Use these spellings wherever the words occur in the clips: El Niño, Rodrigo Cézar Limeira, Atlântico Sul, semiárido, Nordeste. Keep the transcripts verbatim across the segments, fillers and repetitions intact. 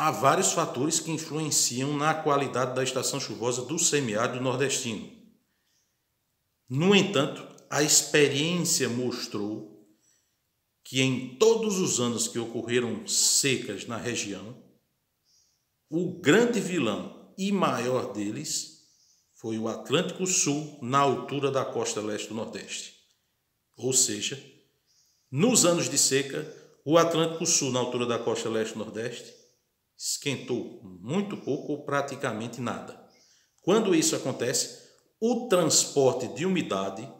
Há vários fatores que influenciam na qualidade da estação chuvosa do semiárido nordestino. No entanto, a experiência mostrou que em todos os anos que ocorreram secas na região, o grande vilão e maior deles foi o Atlântico Sul na altura da costa leste do Nordeste. Ou seja, nos anos de seca, o Atlântico Sul na altura da costa leste do Nordeste esquentou muito pouco ou praticamente nada. Quando isso acontece, o transporte de umidade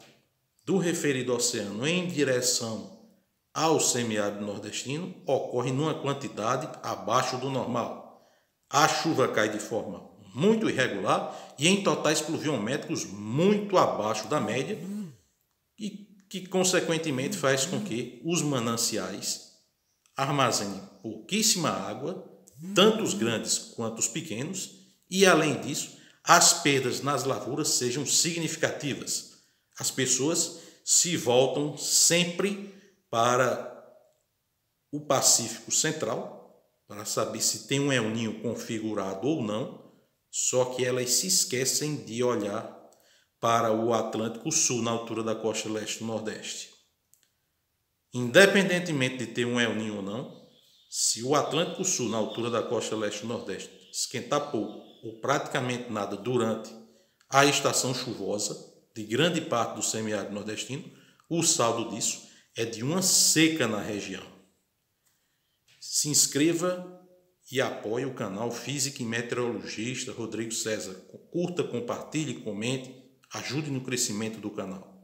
do referido oceano em direção ao semiárido nordestino ocorre numa quantidade abaixo do normal. A chuva cai de forma muito irregular e em totais pluviométricos muito abaixo da média, e que consequentemente faz com que os mananciais armazenem pouquíssima água, tanto os grandes quanto os pequenos, e além disso, as perdas nas lavouras sejam significativas. As pessoas se voltam sempre para o Pacífico Central para saber se tem um El Niño configurado ou não, só que elas se esquecem de olhar para o Atlântico Sul na altura da costa leste do Nordeste. Independentemente de ter um El Niño ou não, se o Atlântico Sul na altura da costa leste do Nordeste esquentar pouco ou praticamente nada durante a estação chuvosa de grande parte do semiárido nordestino, o saldo disso é de uma seca na região. Se inscreva e apoie o canal Físico e Meteorologista Rodrigo César. Curta, compartilhe, comente, ajude no crescimento do canal.